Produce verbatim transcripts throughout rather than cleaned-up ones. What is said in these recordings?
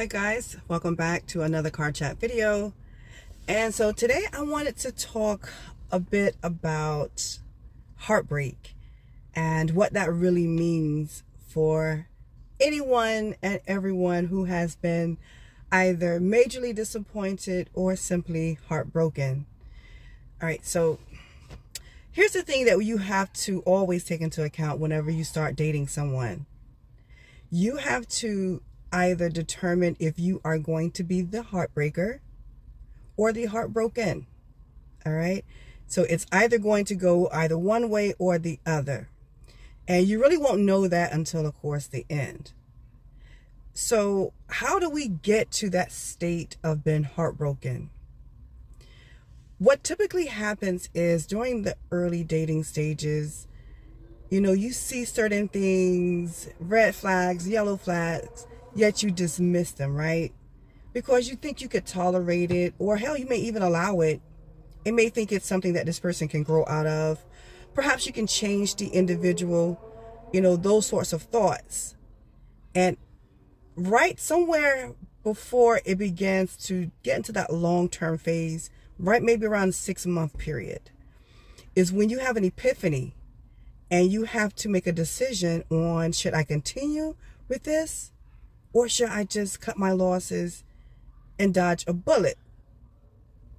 Hi guys, welcome back to another car chat video. And so today I wanted to talk a bit about heartbreak and what that really means for anyone and everyone who has been either majorly disappointed or simply heartbroken. All right, so here's the thing that you have to always take into account whenever you start dating someone. You have to either determine if you are going to be the heartbreaker or the heartbroken. All right, so it's either going to go either one way or the other, and you really won't know that until, of course, the end. So how do we get to that state of being heartbroken? What typically happens is, during the early dating stages, you know, you see certain things, red flags, yellow flags, yet you dismiss them, right? Because you think you could tolerate it, or hell, you may even allow it. It may think it's something that this person can grow out of. Perhaps you can change the individual, you know, those sorts of thoughts. And right somewhere before it begins to get into that long-term phase, right maybe around the six-month period, is when you have an epiphany and you have to make a decision on, should I continue with this? Or should I just cut my losses and dodge a bullet?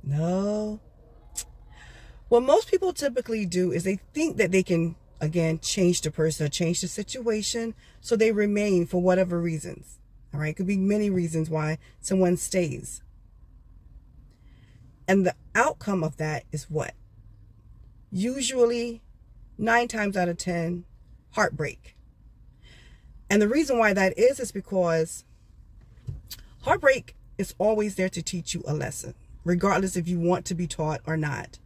No. What most people typically do is they think that they can, again, change the person or change the situation, so they remain for whatever reasons. All right, it could be many reasons why someone stays. And the outcome of that is what? Usually, nine times out of ten, heartbreak. And the reason why that is is because heartbreak is always there to teach you a lesson, regardless if you want to be taught or not.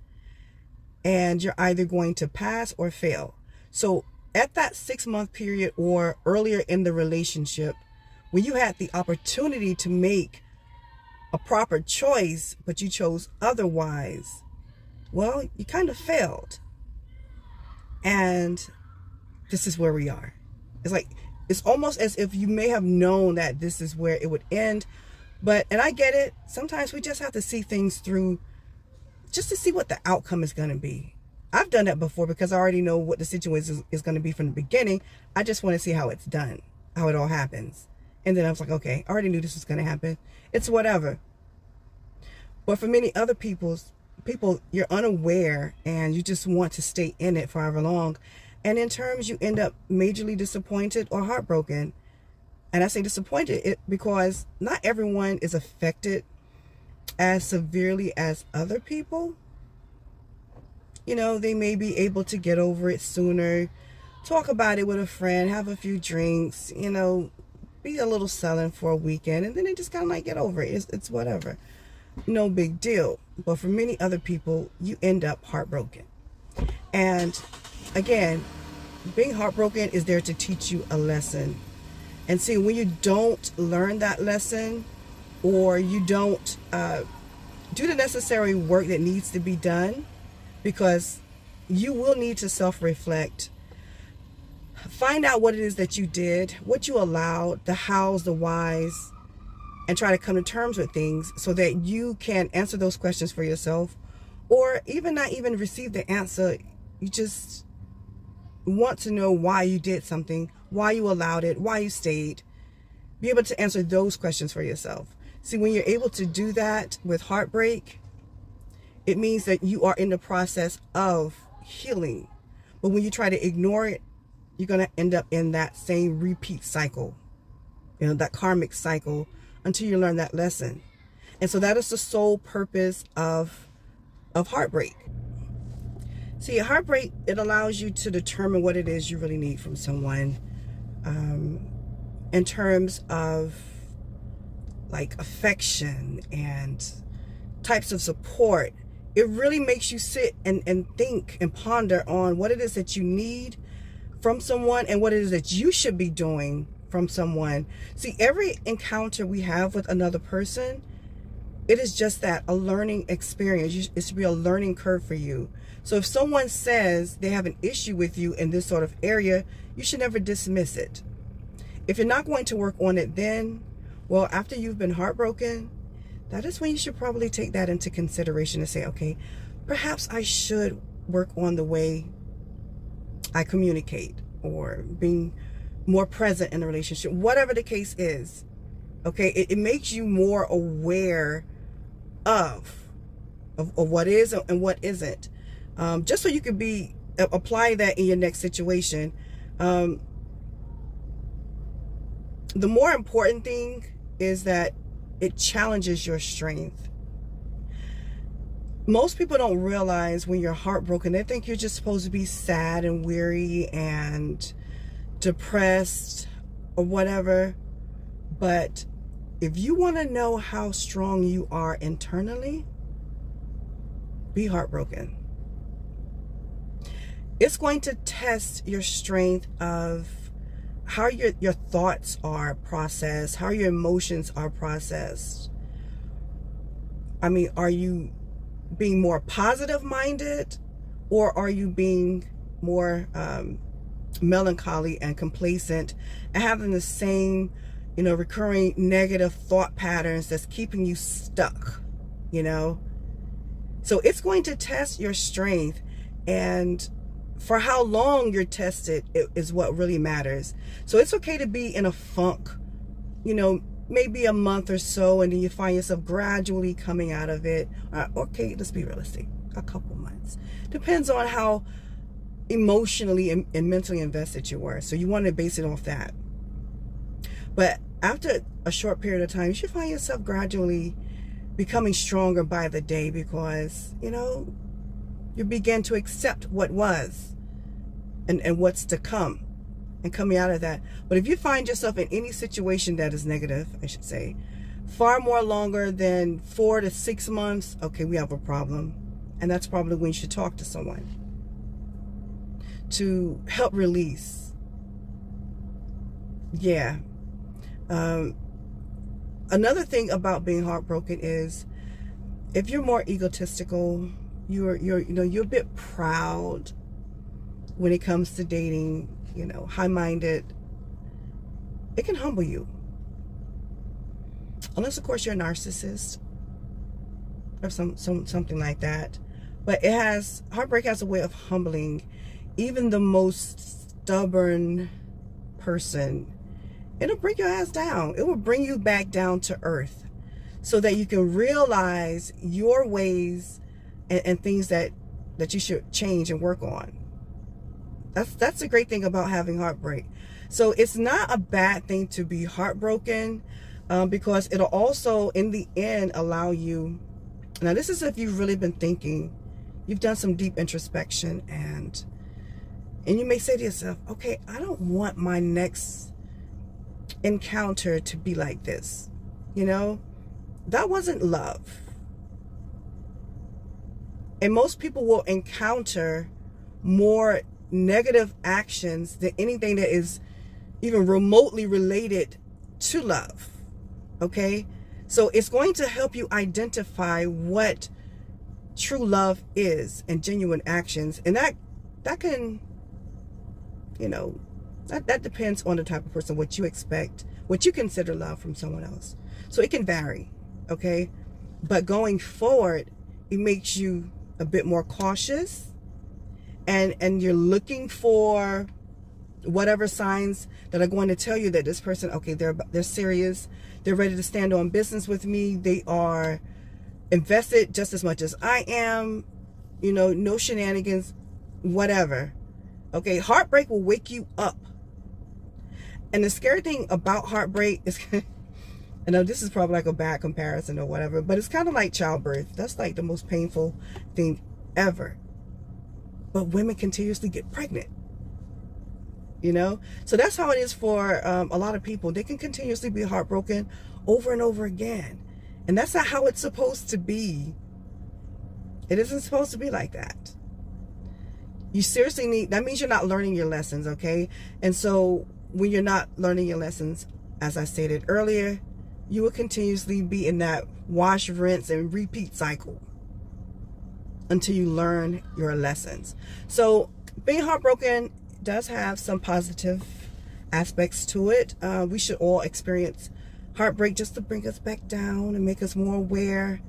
And you're either going to pass or fail. So at that six-month period or earlier in the relationship, when you had the opportunity to make a proper choice, but you chose otherwise, well, you kind of failed. And this is where we are. It's like, it's almost as if you may have known that this is where it would end. But, and I get it, sometimes we just have to see things through just to see what the outcome is going to be. I've done that before because I already know what the situation is, is going to be from the beginning. I just want to see how it's done, how it all happens. And then I was like, okay, I already knew this was going to happen. It's whatever. But for many other people's, people, you're unaware and you just want to stay in it forever long. And in terms, you end up majorly disappointed or heartbroken. And I say disappointed because not everyone is affected as severely as other people. You know, they may be able to get over it sooner, talk about it with a friend, have a few drinks, you know, be a little sullen for a weekend, and then they just kind of like get over it. It's, it's whatever. No big deal. But for many other people, you end up heartbroken. And again, being heartbroken is there to teach you a lesson. And see, when you don't learn that lesson, or you don't uh, do the necessary work that needs to be done, because you will need to self-reflect, find out what it is that you did, what you allowed, the hows, the whys, and try to come to terms with things so that you can answer those questions for yourself, or even not even receive the answer. You just want to know why you did something, why you allowed it, why you stayed. Be able to answer those questions for yourself. See, when you're able to do that with heartbreak, it means that you are in the process of healing. But when you try to ignore it, you're going to end up in that same repeat cycle, you know, that karmic cycle, until you learn that lesson. And so that is the sole purpose of, of heartbreak. See, heartbreak, it allows you to determine what it is you really need from someone um, in terms of like affection and types of support. It really makes you sit and, and think and ponder on what it is that you need from someone and what it is that you should be doing from someone. See, every encounter we have with another person, it is just that, a learning experience. It should be a learning curve for you. So if someone says they have an issue with you in this sort of area, you should never dismiss it. If you're not going to work on it then, Well, after you've been heartbroken, that is when you should probably take that into consideration and say, okay, perhaps I should work on the way I communicate or being more present in the relationship, whatever the case is. Okay, it, it makes you more aware of, of, of what is and what isn't. Um, just so you can be, apply that in your next situation. Um, the more important thing is that it challenges your strength. Most people don't realize when you're heartbroken, they think you're just supposed to be sad and weary and depressed or whatever. But if you want to know how strong you are internally, be heartbroken. It's going to test your strength of how your, your thoughts are processed, how your emotions are processed. I mean, are you being more positive minded, or are you being more um, melancholy and complacent and having the same, you know, recurring negative thought patterns that's keeping you stuck, you know? So it's going to test your strength, and for how long you're tested is what really matters. So it's okay to be in a funk, you know, maybe a month or so, and then you find yourself gradually coming out of it. Uh, okay, let's be realistic, a couple months. Depends on how emotionally and, and mentally invested you were. So you want to base it off that. But after a short period of time, you should find yourself gradually becoming stronger by the day, because, you know, you begin to accept what was and, and what's to come and coming out of that. But if you find yourself in any situation that is negative, I should say, far more longer than four to six months, okay, we have a problem. And that's probably when you should talk to someone to help release. Yeah. Um, another thing about being heartbroken is if you're more egotistical, You're, you're, you know, you're a bit proud when it comes to dating, you know, high-minded, it can humble you. Unless, of course, you're a narcissist or some, some, something like that. But it has, heartbreak has a way of humbling even the most stubborn person. It'll bring your ass down. It will bring you back down to earth so that you can realize your ways And, and things that that you should change and work on. That's that's the great thing about having heartbreak. So it's not a bad thing to be heartbroken, um, because it'll also in the end allow you. Now this is if you've really been thinking, you've done some deep introspection, and and you may say to yourself, okay, I don't want my next encounter to be like this. You know, that wasn't love. And most people will encounter more negative actions than anything that is even remotely related to love. Okay? So it's going to help you identify what true love is and genuine actions. And that that can, you know, that, that depends on the type of person, what you expect, what you consider love from someone else. So it can vary. Okay? But going forward, it makes you a bit more cautious, and and you're looking for whatever signs that are going to tell you that this person, okay, they're they're serious, they're ready to stand on business with me, they are invested just as much as I am, you know, no shenanigans, whatever. Okay, heartbreak will wake you up. And the scary thing about heartbreak is I know this is probably like a bad comparison or whatever, but it's kind of like childbirth. That's like the most painful thing ever. But women continuously get pregnant, you know? So that's how it is for um, a lot of people. They can continuously be heartbroken over and over again. And that's not how it's supposed to be. It isn't supposed to be like that. You seriously need, that means you're not learning your lessons, okay? And so when you're not learning your lessons, as I stated earlier, you will continuously be in that wash, rinse, and repeat cycle until you learn your lessons. So being heartbroken does have some positive aspects to it. Uh, we should all experience heartbreak just to bring us back down and make us more aware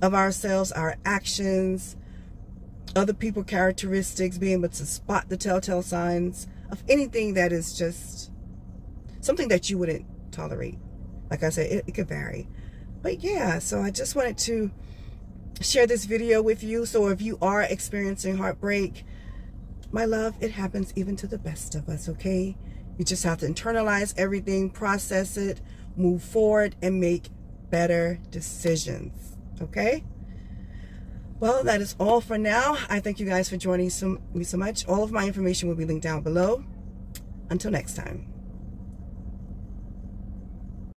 of ourselves, our actions, other people characteristics, being able to spot the telltale signs of anything that is just something that you wouldn't tolerate. Like I said, it, it could vary. But yeah, so I just wanted to share this video with you. So if you are experiencing heartbreak, my love, it happens even to the best of us, okay? You just have to internalize everything, process it, move forward, and make better decisions, okay? Well, that is all for now. I thank you guys for joining me so much. All of my information will be linked down below. Until next time.